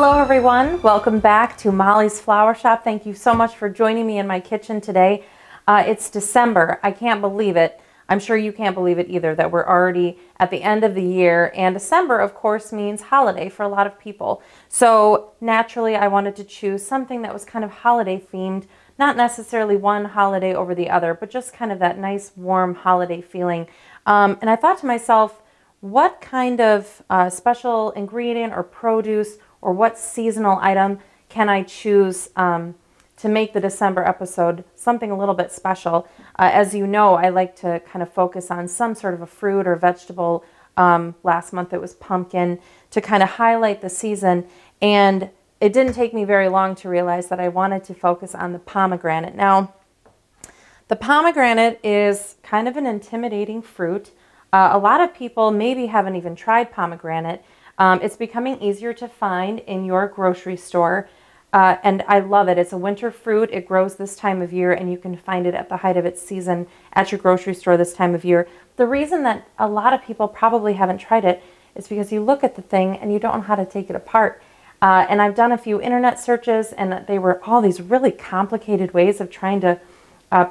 Hello everyone, welcome back to Molly's Flour Shop. Thank you so much for joining me in my kitchen today. It's December, I can't believe it. I'm sure you can't believe it either that we're already at the end of the year, and December of course means holiday for a lot of people. So naturally I wanted to choose something that was kind of holiday themed, not necessarily one holiday over the other, but just kind of that nice warm holiday feeling. And I thought to myself, what kind of special ingredient or produce or what seasonal item can I choose to make the December episode something a little bit special? As you know, I like to kind of focus on some sort of a fruit or vegetable. Last month it was pumpkin, to kind of highlight the season. And it didn't take me very long to realize that I wanted to focus on the pomegranate. Now, the pomegranate is kind of an intimidating fruit. A lot of people maybe haven't even tried pomegranate. It's becoming easier to find in your grocery store, and I love it. It's a winter fruit. It grows this time of year, and you can find it at the height of its season at your grocery store this time of year. The reason that a lot of people probably haven't tried it is because you look at the thing and you don't know how to take it apart. And I've done a few internet searches, and they were all these really complicated ways of trying to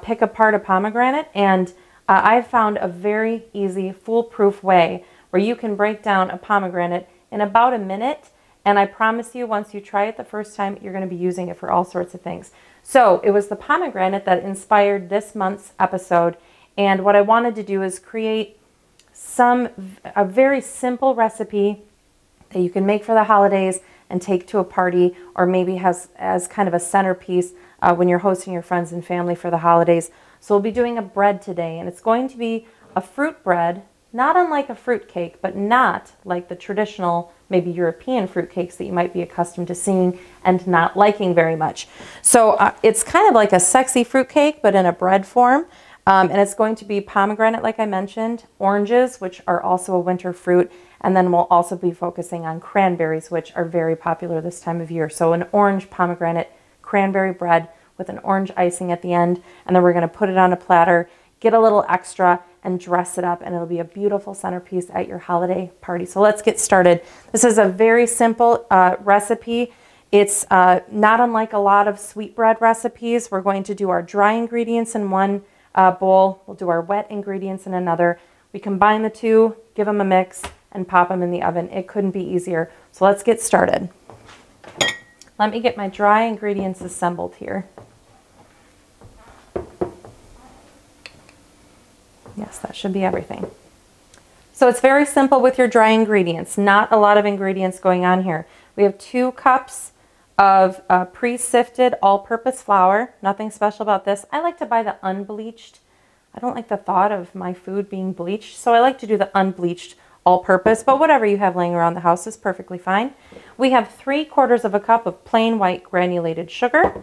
pick apart a pomegranate, and I found a very easy, foolproof way where you can break down a pomegranate in about a minute, and I promise you, once you try it the first time, you're going to be using it for all sorts of things. So it was the pomegranate that inspired this month's episode, and what I wanted to do is create a very simple recipe that you can make for the holidays and take to a party, or maybe has as kind of a centerpiece when you're hosting your friends and family for the holidays. So we'll be doing a bread today, and it's going to be a fruit bread, not unlike a fruit cake, but not like the traditional, maybe European fruit cakes that you might be accustomed to seeing and not liking very much. So it's kind of like a sexy fruit cake, but in a bread form. And it's going to be pomegranate, like I mentioned, oranges, which are also a winter fruit, and then we'll also be focusing on cranberries, which are very popular this time of year. So an orange pomegranate cranberry bread with an orange icing at the end, and then we're going to put it on a platter, get a little extra, and dress it up, and it'll be a beautiful centerpiece at your holiday party. So let's get started. This is a very simple recipe. It's not unlike a lot of sweetbread recipes. We're going to do our dry ingredients in one bowl. We'll do our wet ingredients in another. We combine the two, give them a mix, and pop them in the oven. It couldn't be easier. So let's get started. Let me get my dry ingredients assembled here. Yes, that should be everything. So it's very simple with your dry ingredients. Not a lot of ingredients going on here. We have 2 cups of pre-sifted all-purpose flour. Nothing special about this. I like to buy the unbleached. I don't like the thought of my food being bleached, so I like to do the unbleached all-purpose, but whatever you have laying around the house is perfectly fine. We have 3/4 cup of plain white granulated sugar,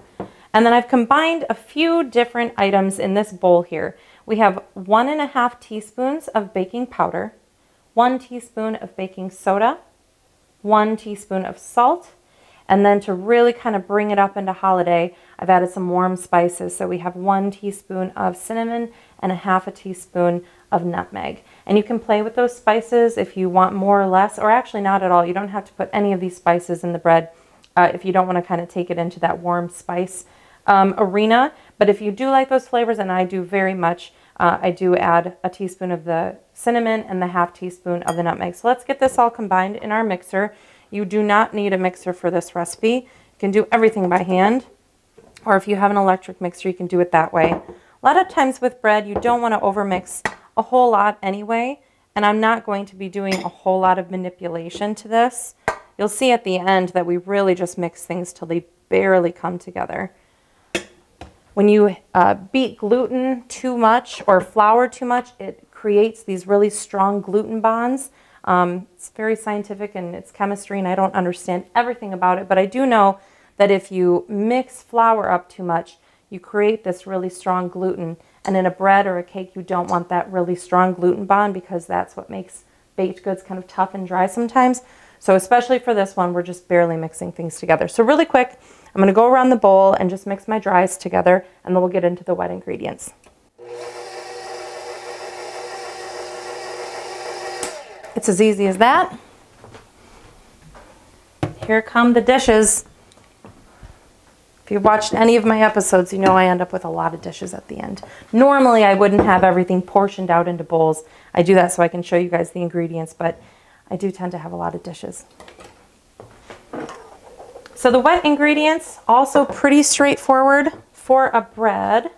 and then I've combined a few different items in this bowl here. We have 1.5 teaspoons of baking powder, 1 teaspoon of baking soda, 1 teaspoon of salt, and then to really kind of bring it up into holiday, I've added some warm spices. So we have 1 teaspoon of cinnamon and 1/2 teaspoon of nutmeg. And you can play with those spices if you want more or less, or actually not at all. You don't have to put any of these spices in the bread if you don't want to kind of take it into that warm spice arena. But if you do like those flavors, and I do very much, I do add 1 teaspoon of the cinnamon and 1/2 teaspoon of the nutmeg. So let's get this all combined in our mixer. You do not need a mixer for this recipe. You can do everything by hand, or if you have an electric mixer, you can do it that way. A lot of times with bread, you don't want to overmix a whole lot anyway, and I'm not going to be doing a whole lot of manipulation to this. You'll see at the end that we really just mix things till they barely come together. When you beat gluten too much or flour too much, it creates these really strong gluten bonds. It's very scientific, and it's chemistry, and I don't understand everything about it, but I do know that if you mix flour up too much, you create this really strong gluten, and in a bread or a cake, you don't want that really strong gluten bond, because that's what makes baked goods kind of tough and dry sometimes. So especially for this one, we're just barely mixing things together. So really quick, I'm going to go around the bowl and just mix my dries together, and then we'll get into the wet ingredients. It's as easy as that. Here come the dishes. If you've watched any of my episodes, you know I end up with a lot of dishes at the end. Normally, I wouldn't have everything portioned out into bowls. I do that so I can show you guys the ingredients, but I do tend to have a lot of dishes. So the wet ingredients, also pretty straightforward for a bread.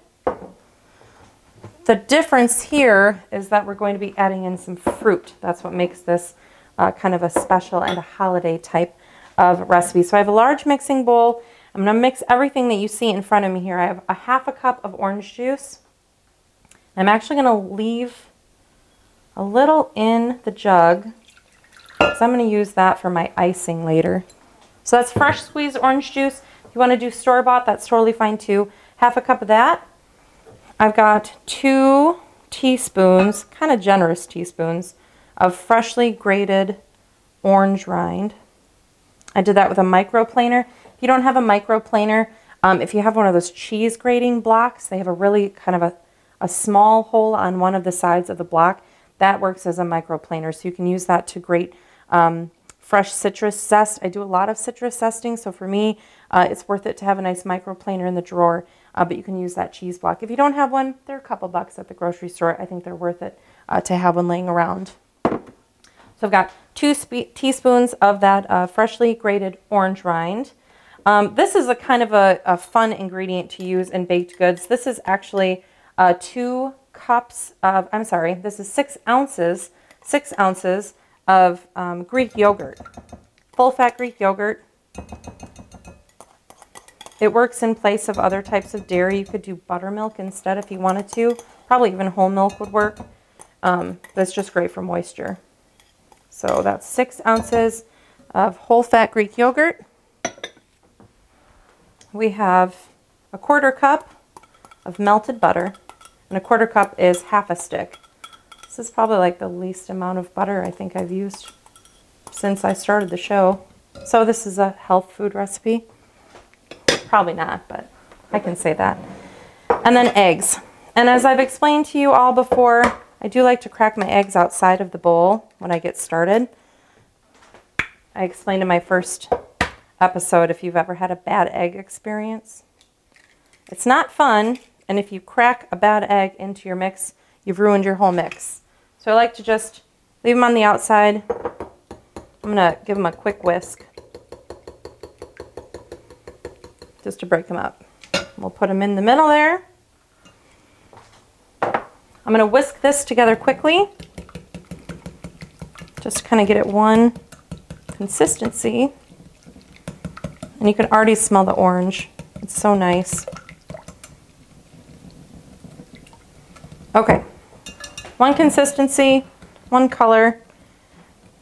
The difference here is that we're going to be adding in some fruit. That's what makes this kind of a special and a holiday type of recipe. So I have a large mixing bowl. I'm going to mix everything that you see in front of me here. I have a half a cup of orange juice. I'm actually going to leave a little in the jug because I'm going to use that for my icing later. So that's fresh squeezed orange juice. If you want to do store-bought, that's totally fine too. Half a cup of that. I've got 2 teaspoons, kind of generous teaspoons, of freshly grated orange rind. I did that with a microplaner. If you don't have a microplaner, if you have one of those cheese grating blocks, they have a really kind of a small hole on one of the sides of the block. That works as a microplaner, so you can use that to grate fresh citrus zest. I do a lot of citrus zesting, so for me, it's worth it to have a nice microplaner in the drawer, but you can use that cheese block. If you don't have one, they're a couple bucks at the grocery store. I think they're worth it to have one laying around. So I've got 2 teaspoons of that freshly grated orange rind. This is a kind of a fun ingredient to use in baked goods. This is actually 6 ounces of Greek yogurt, full-fat Greek yogurt. It works in place of other types of dairy. You could do buttermilk instead if you wanted to. Probably even whole milk would work. That's just great for moisture. So that's 6 ounces of whole-fat Greek yogurt. We have a 1/4 cup of melted butter, and a 1/4 cup is half a stick. This is probably like the least amount of butter I think I've used since I started the show. So this is a health food recipe. Probably not, but I can say that. And then eggs. And as I've explained to you all before, I do like to crack my eggs outside of the bowl when I get started. I explained in my first episode if you've ever had a bad egg experience. It's not fun, and if you crack a bad egg into your mix, you've ruined your whole mix. So I like to just leave them on the outside. I'm gonna give them a quick whisk just to break them up. We'll put them in the middle there. I'm gonna whisk this together quickly just to kind of get it one consistency. And you can already smell the orange. It's so nice. Okay, one consistency, one color.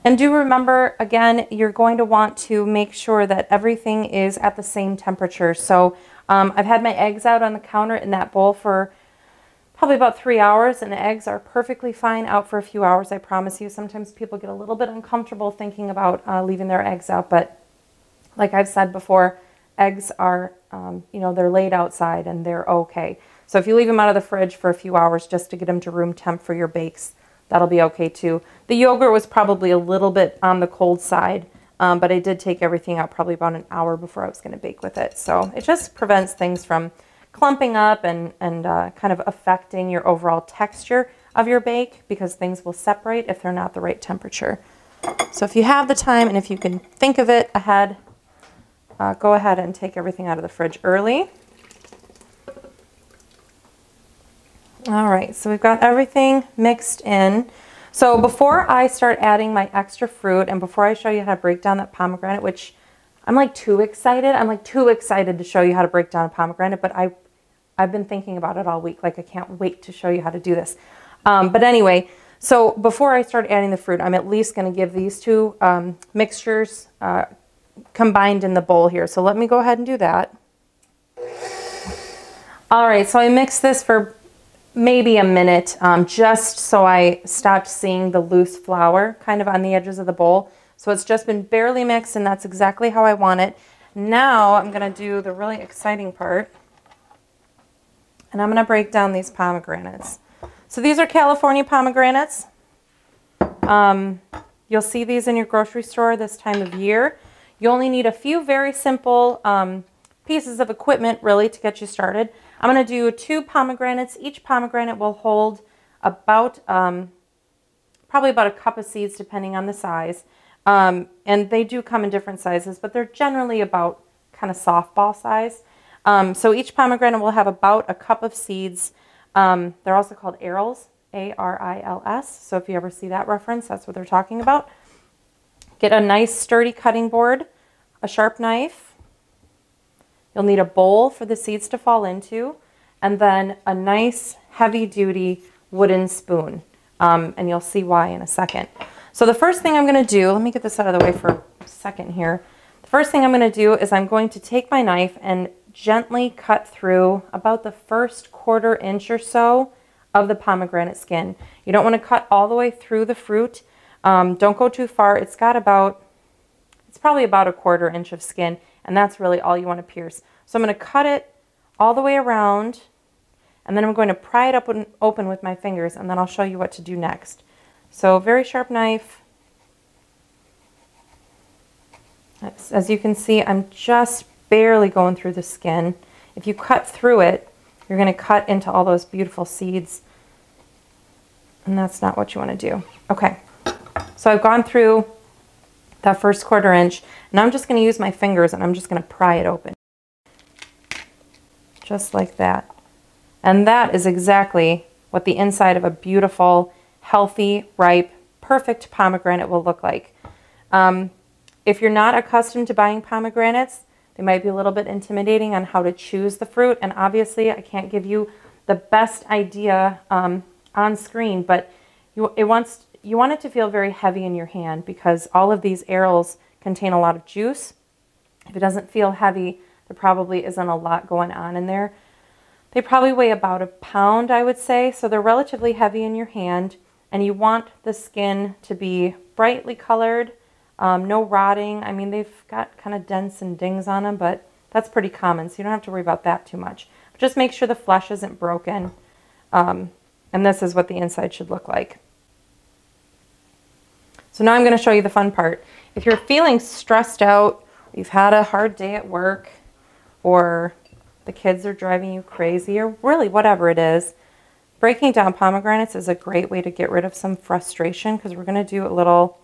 And do remember, again, you're going to want to make sure that everything is at the same temperature. So I've had my eggs out on the counter in that bowl for probably about 3 hours, and the eggs are perfectly fine out for a few hours, I promise you. Sometimes people get a little bit uncomfortable thinking about leaving their eggs out, but like I've said before, eggs are, you know, they're laid outside and they're okay. So if you leave them out of the fridge for a few hours just to get them to room temp for your bakes, that'll be okay too. The yogurt was probably a little bit on the cold side, but I did take everything out probably about an hour before I was going to bake with it. So it just prevents things from clumping up and kind of affecting your overall texture of your bake, because things will separate if they're not the right temperature. So if you have the time and if you can think of it ahead, go ahead and take everything out of the fridge early. All right, so we've got everything mixed in. So before I start adding my extra fruit and before I show you how to break down that pomegranate, which I'm like too excited. I'm like too excited to show you how to break down a pomegranate, but I've been thinking about it all week. Like I can't wait to show you how to do this. But anyway, so before I start adding the fruit, I'm at least going to give these two mixtures combined in the bowl here. So let me go ahead and do that. All right, so I mixed this for maybe a minute, just so I stopped seeing the loose flour kind of on the edges of the bowl. So it's just been barely mixed, and that's exactly how I want it. Now I'm gonna do the really exciting part, and I'm gonna break down these pomegranates. So these are California pomegranates. You'll see these in your grocery store this time of year. You only need a few very simple pieces of equipment really to get you started. I'm going to do 2 pomegranates. Each pomegranate will hold about probably about a cup of seeds, depending on the size. And they do come in different sizes, but they're generally about kind of softball size. So each pomegranate will have about a cup of seeds. They're also called arils, A-R-I-L-S. So if you ever see that reference, that's what they're talking about. Get a nice sturdy cutting board, a sharp knife. You'll need a bowl for the seeds to fall into, and then a nice heavy-duty wooden spoon. And you'll see why in a second. So the first thing I'm going to do, let me get this out of the way for a second here. The first thing I'm going to do is I'm going to take my knife and gently cut through about the first ¼ inch or so of the pomegranate skin. You don't want to cut all the way through the fruit. Don't go too far. It's got about, it's probably about a ¼ inch of skin, and that's really all you want to pierce. So I'm going to cut it all the way around, and then I'm going to pry it up open with my fingers, and then I'll show you what to do next. So very sharp knife. As you can see, I'm just barely going through the skin. If you cut through it, you're going to cut into all those beautiful seeds, and that's not what you want to do. Okay, so I've gone through that first ¼ inch, and I'm just going to use my fingers, and I'm just going to pry it open. Just like that. And that is exactly what the inside of a beautiful, healthy, ripe, perfect pomegranate will look like. If you're not accustomed to buying pomegranates, they might be a little bit intimidating on how to choose the fruit. And obviously, I can't give you the best idea on screen, but you want it to feel very heavy in your hand, because all of these arils contain a lot of juice. If it doesn't feel heavy, there probably isn't a lot going on in there. They probably weigh about a pound, I would say, so they're relatively heavy in your hand, and you want the skin to be brightly colored, no rotting. I mean, they've got kind of dents and dings on them, but that's pretty common, so you don't have to worry about that too much. But just make sure the flesh isn't broken, and this is what the inside should look like. So now I'm going to show you the fun part. If you're feeling stressed out, you've had a hard day at work, or the kids are driving you crazy, or really whatever it is, breaking down pomegranates is a great way to get rid of some frustration, because we're going to do a little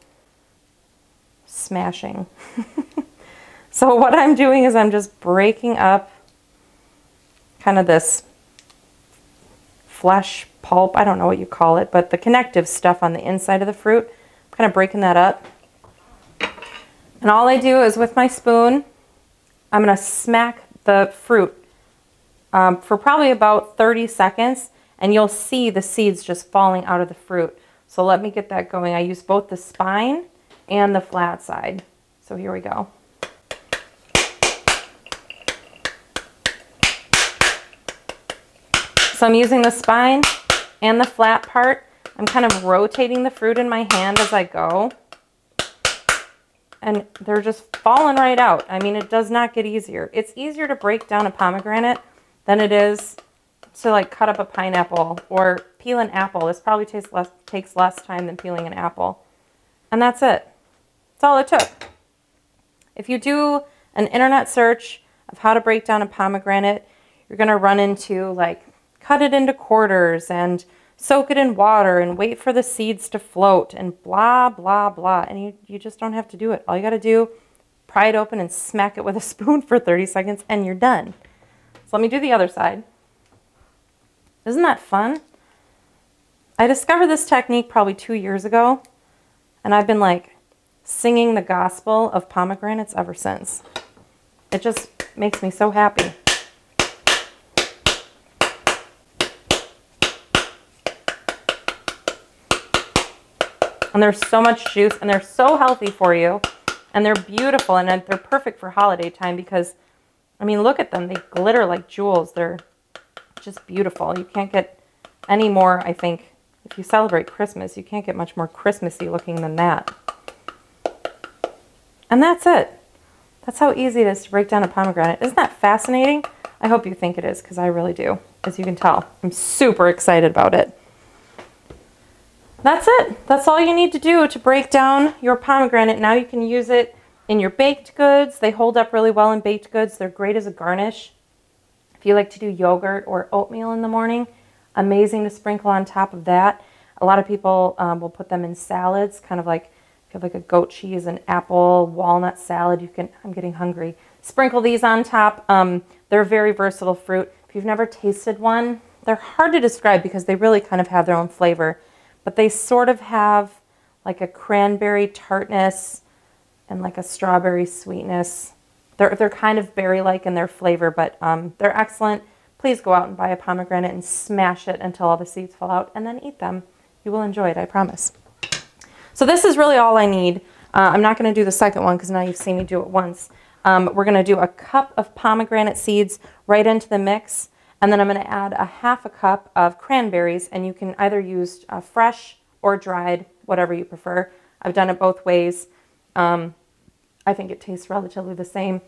smashing. So what I'm doing is I'm just breaking up kind of this flesh pulp, I don't know what you call it, but the connective stuff on the inside of the fruit, I'm kind of breaking that up. And all I do is with my spoon, I'm going to smack the fruit for probably about 30 seconds, and you'll see the seeds just falling out of the fruit. So let me get that going. I use both the spine and the flat side. So here we go. So I'm using the spine and the flat part. I'm kind of rotating the fruit in my hand as I go, and they're just falling right out. I mean, it does not get easier. It's easier to break down a pomegranate than it is to like cut up a pineapple or peel an apple. This probably takes less time than peeling an apple. And that's it. That's all it took. If you do an internet search of how to break down a pomegranate, you're going to run into like cut it into quarters and soak it in water and wait for the seeds to float and blah, blah, blah. And you just don't have to do it. All you got to do, pry it open and smack it with a spoon for 30 seconds and you're done. So let me do the other side. Isn't that fun? I discovered this technique probably 2 years ago, and I've been like singing the gospel of pomegranates ever since. It just makes me so happy. And there's so much juice, and they're so healthy for you, and they're beautiful, and they're perfect for holiday time because, I mean, look at them. They glitter like jewels. They're just beautiful. You can't get any more, I think, if you celebrate Christmas, you can't get much more Christmassy looking than that. And that's it. That's how easy it is to break down a pomegranate. Isn't that fascinating? I hope you think it is, because I really do, as you can tell. I'm super excited about it. That's it. That's all you need to do to break down your pomegranate. Now you can use it in your baked goods. They hold up really well in baked goods. They're great as a garnish. If you like to do yogurt or oatmeal in the morning, amazing to sprinkle on top of that. A lot of people will put them in salads, kind of like if you have like a goat cheese and apple walnut salad, you can, I'm getting hungry, sprinkle these on top. They're very versatile fruit. If you've never tasted one, they're hard to describe because they really kind of have their own flavor, but they sort of have like a cranberry tartness and like a strawberry sweetness. They're kind of berry-like in their flavor, but they're excellent. Please go out and buy a pomegranate and smash it until all the seeds fall out and then eat them. You will enjoy it, I promise. So this is really all I need. I'm not going to do the second one because now you've seen me do it once. We're going to do a cup of pomegranate seeds right into the mix, and then I'm going to add a half a cup of cranberries, and you can either use fresh or dried, whatever you prefer. I've done it both ways. I think it tastes relatively the same.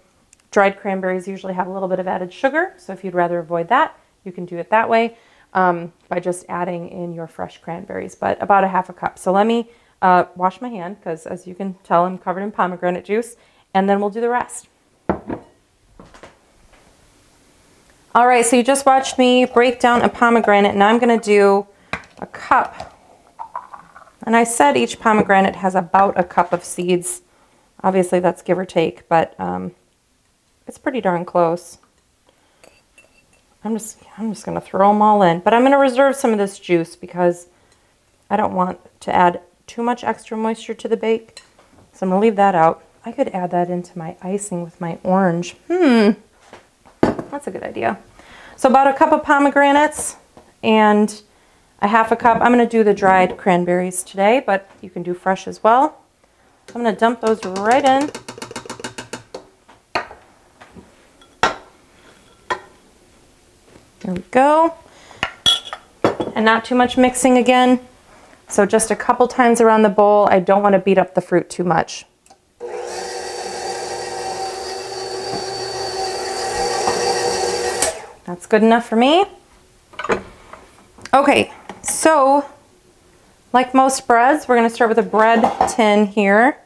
Dried cranberries usually have a little bit of added sugar, so if you'd rather avoid that, you can do it that way by just adding in your fresh cranberries, but about a half a cup. So let me wash my hand because, as you can tell, I'm covered in pomegranate juice, and then we'll do the rest. All right, so you just watched me break down a pomegranate, and I'm going to do a cup. And I said each pomegranate has about a cup of seeds. Obviously, that's give or take, but it's pretty darn close. I'm just going to throw them all in, but I'm going to reserve some of this juice because I don't want to add too much extra moisture to the bake, so I'm going to leave that out. I could add that into my icing with my orange. That's a good idea. So about a cup of pomegranates and a half a cup. I'm going to do the dried cranberries today, but you can do fresh as well. So I'm going to dump those right in. There we go. And not too much mixing again. So just a couple times around the bowl. I don't want to beat up the fruit too much. That's good enough for me. Okay, so like most breads, we're gonna start with a bread tin here.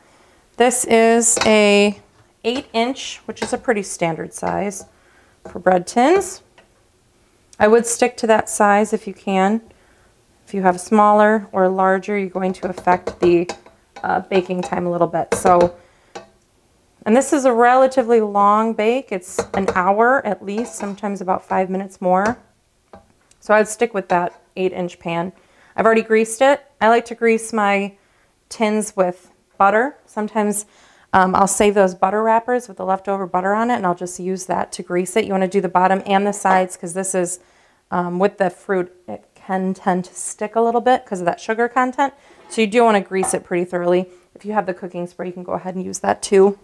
This is a 8-inch, which is a pretty standard size for bread tins. I would stick to that size if you can. If you have smaller or larger, you're going to affect the baking time a little bit. So, and this is a relatively long bake. It's an hour at least, sometimes about 5 minutes more. So I'd stick with that 8-inch pan. I've already greased it. I like to grease my tins with butter. Sometimes I'll save those butter wrappers with the leftover butter on it, and I'll just use that to grease it. You want to do the bottom and the sides because this is, with the fruit, it can tend to stick a little bit because of that sugar content. So you do want to grease it pretty thoroughly. If you have the cooking spray, you can go ahead and use that too.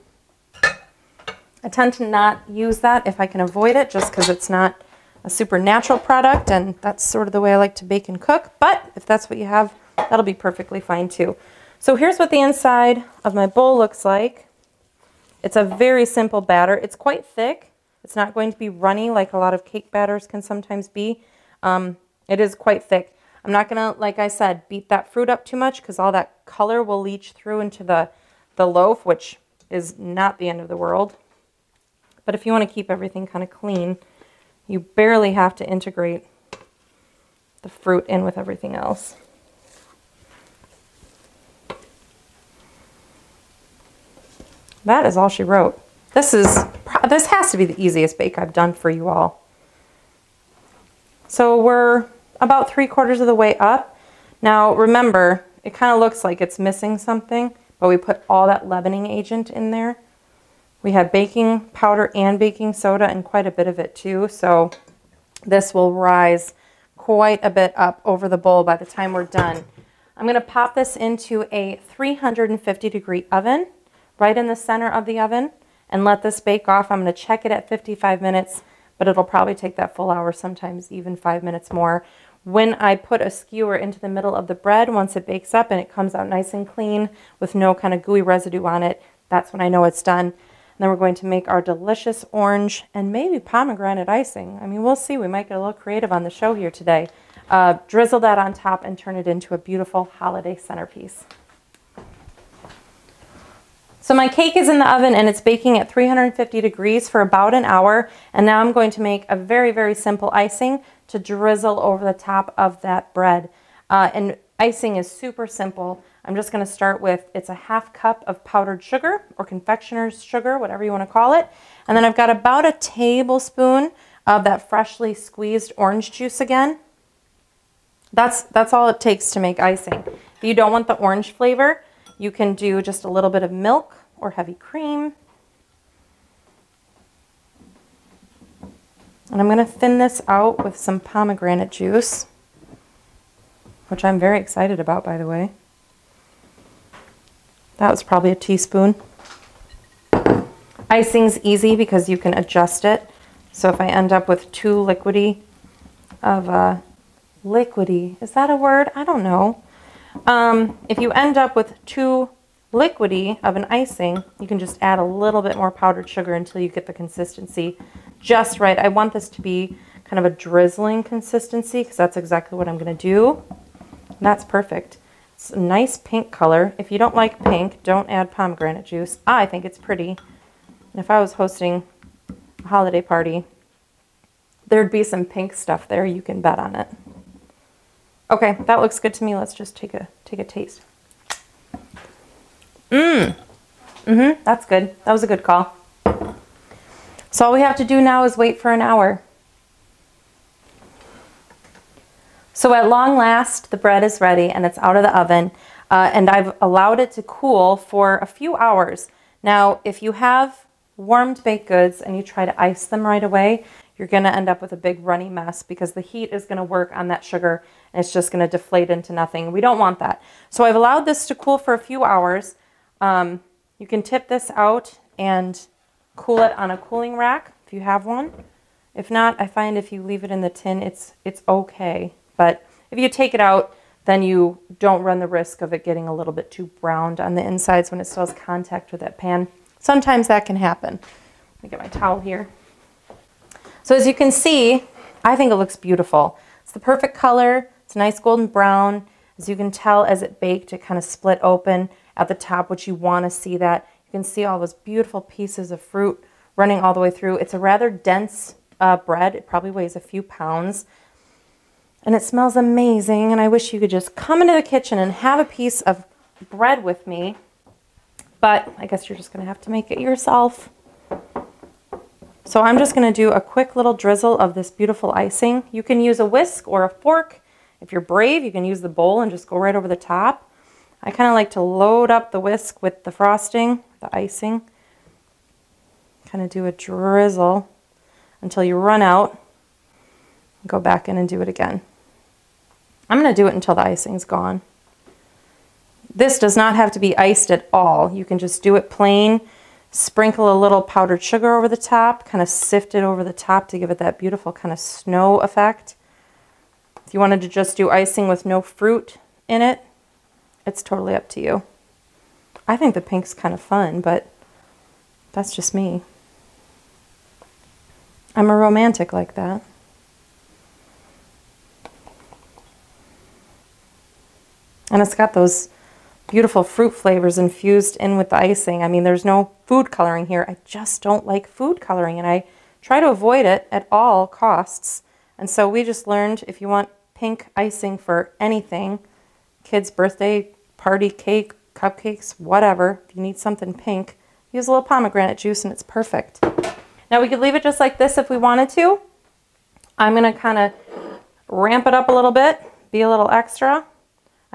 I tend to not use that if I can avoid it just because it's not a super natural product, and that's sort of the way I like to bake and cook, but if that's what you have, that'll be perfectly fine too. So here's what the inside of my bowl looks like. It's a very simple batter. It's quite thick. It's not going to be runny like a lot of cake batters can sometimes be. It is quite thick. I'm not gonna, like I said, beat that fruit up too much because all that color will leach through into the loaf, which is not the end of the world. But if you want to keep everything kind of clean, you barely have to integrate the fruit in with everything else. That is all she wrote. This has to be the easiest bake I've done for you all. So we're about 3/4 of the way up. Now remember, it kind of looks like it's missing something, but we put all that leavening agent in there. We had baking powder and baking soda and quite a bit of it too, so this will rise quite a bit up over the bowl by the time we're done. I'm going to pop this into a 350-degree oven right in the center of the oven and let this bake off. I'm going to check it at 55 minutes, but it'll probably take that full hour, sometimes even 5 minutes more. When I put a skewer into the middle of the bread, once it bakes up and it comes out nice and clean with no kind of gooey residue on it, that's when I know it's done. Then we're going to make our delicious orange and maybe pomegranate icing. I mean, we'll see. We might get a little creative on the show here today. Drizzle that on top and turn it into a beautiful holiday centerpiece. So my cake is in the oven and it's baking at 350 degrees for about an hour. And now I'm going to make a very, very simple icing to drizzle over the top of that bread. And icing is super simple. I'm just going to start with, it's a half cup of powdered sugar or confectioner's sugar, whatever you want to call it. And then I've got about a tablespoon of that freshly squeezed orange juice again. That's all it takes to make icing. If you don't want the orange flavor, you can do just a little bit of milk or heavy cream. And I'm going to thin this out with some pomegranate juice, which I'm very excited about, by the way. That was probably a teaspoon. Icing's easy because you can adjust it. So if I end up with too liquidy of a liquidy, is that a word? I don't know. If you end up with too liquidy of an icing, you can just add a little bit more powdered sugar until you get the consistency just right. I want this to be kind of a drizzling consistency because that's exactly what I'm going to do. And that's perfect. It's a nice pink color. If you don't like pink, don't add pomegranate juice. I think it's pretty. And if I was hosting a holiday party, there'd be some pink stuff there. You can bet on it. Okay, that looks good to me. Let's just take a taste. That's good. That was a good call. So all we have to do now is wait for an hour. So at long last, the bread is ready and it's out of the oven. And I've allowed it to cool for a few hours. Now, if you have warmed baked goods and you try to ice them right away, you're going to end up with a big runny mess because the heat is going to work on that sugar and it's just going to deflate into nothing. We don't want that. So I've allowed this to cool for a few hours. You can tip this out and cool it on a cooling rack if you have one. If not, I find if you leave it in the tin, it's okay. But if you take it out, then you don't run the risk of it getting a little bit too browned on the insides when it still has contact with that pan. Sometimes that can happen. Let me get my towel here. So as you can see, I think it looks beautiful. It's the perfect color. It's a nice golden brown. As you can tell, as it baked, it kind of split open at the top, which you want to see that. You can see all those beautiful pieces of fruit running all the way through. It's a rather dense bread. It probably weighs a few pounds. And it smells amazing. And I wish you could just come into the kitchen and have a piece of bread with me. But I guess you're just going to have to make it yourself. So I'm just going to do a quick little drizzle of this beautiful icing. You can use a whisk or a fork. If you're brave, you can use the bowl and just go right over the top. I kind of like to load up the whisk with the frosting, the icing. Kind of do a drizzle until you run out. Go back in and do it again. I'm going to do it until the icing's gone. This does not have to be iced at all. You can just do it plain. Sprinkle a little powdered sugar over the top, kind of sift it over the top to give it that beautiful kind of snow effect. If you wanted to just do icing with no fruit in it, it's totally up to you. I think the pink's kind of fun, but that's just me. I'm a romantic like that. And it's got those beautiful fruit flavors infused in with the icing. I mean, there's no food coloring here. I just don't like food coloring and I try to avoid it at all costs. And so we just learned if you want pink icing for anything, kids' birthday, party cake, cupcakes, whatever, if you need something pink, use a little pomegranate juice and it's perfect. Now we could leave it just like this if we wanted to. I'm gonna kind of ramp it up a little bit, be a little extra.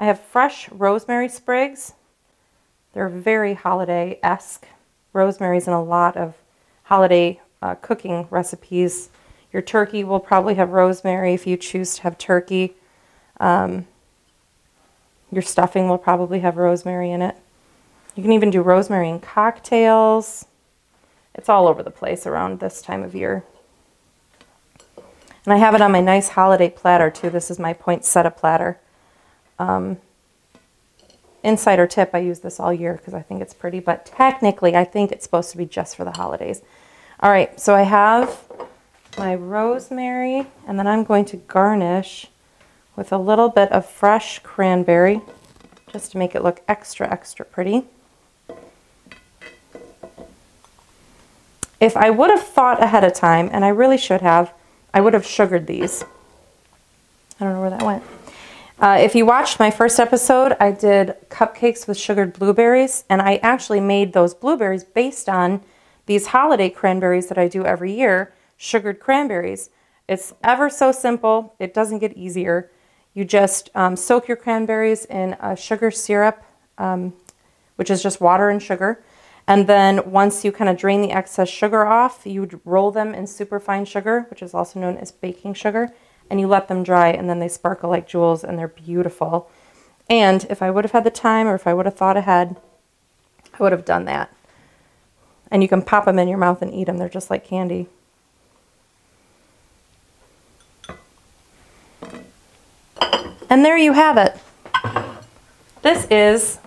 I have fresh rosemary sprigs. They're very holiday-esque. Rosemary's in a lot of holiday cooking recipes. Your turkey will probably have rosemary if you choose to have turkey. Your stuffing will probably have rosemary in it. You can even do rosemary in cocktails. It's all over the place around this time of year. And I have it on my nice holiday platter too. This is my poinsettia platter. Insider tip, I use this all year because I think it's pretty, but technically I think it's supposed to be just for the holidays. All right, so I have my rosemary and then I'm going to garnish with a little bit of fresh cranberry just to make it look extra, extra pretty. If I would have thought ahead of time, and I really should have, I would have sugared these. I don't know where that went. If you watched my first episode, I did cupcakes with sugared blueberries, and I actually made those blueberries based on these holiday cranberries that I do every year, sugared cranberries. It's ever so simple. It doesn't get easier. You just soak your cranberries in a sugar syrup, which is just water and sugar. And then once you kind of drain the excess sugar off, you roll them in superfine sugar, which is also known as baking sugar, and you let them dry, and then they sparkle like jewels, and they're beautiful. And if I would have had the time, or if I would have thought ahead, I would have done that. And you can pop them in your mouth and eat them. They're just like candy. And there you have it. This is,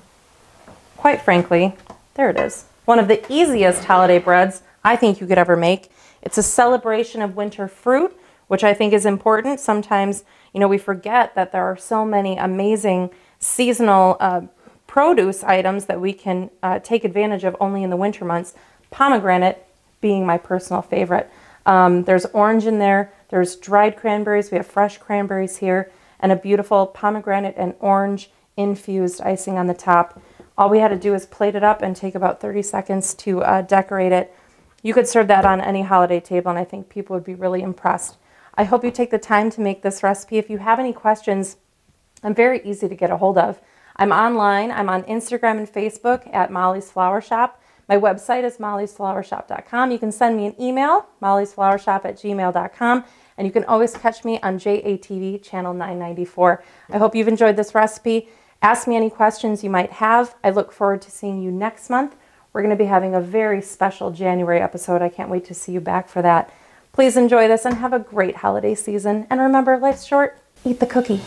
quite frankly, there it is, one of the easiest holiday breads I think you could ever make. It's a celebration of winter fruit, which I think is important. Sometimes, you know, we forget that there are so many amazing seasonal produce items that we can take advantage of only in the winter months. Pomegranate being my personal favorite. There's orange in there. There's dried cranberries. We have fresh cranberries here. And a beautiful pomegranate and orange infused icing on the top. All we had to do is plate it up and take about 30 seconds to decorate it. You could serve that on any holiday table, and I think people would be really impressed. I hope you take the time to make this recipe. If you have any questions, I'm very easy to get a hold of. I'm online. I'm on Instagram and Facebook at Molly's Flour Shop. My website is mollysflourshop.com. You can send me an email, mollysflourshop@gmail.com. And you can always catch me on JATV channel 994. I hope you've enjoyed this recipe. Ask me any questions you might have. I look forward to seeing you next month. We're going to be having a very special January episode. I can't wait to see you back for that. Please enjoy this and have a great holiday season. And remember, life's short. Eat the cookie.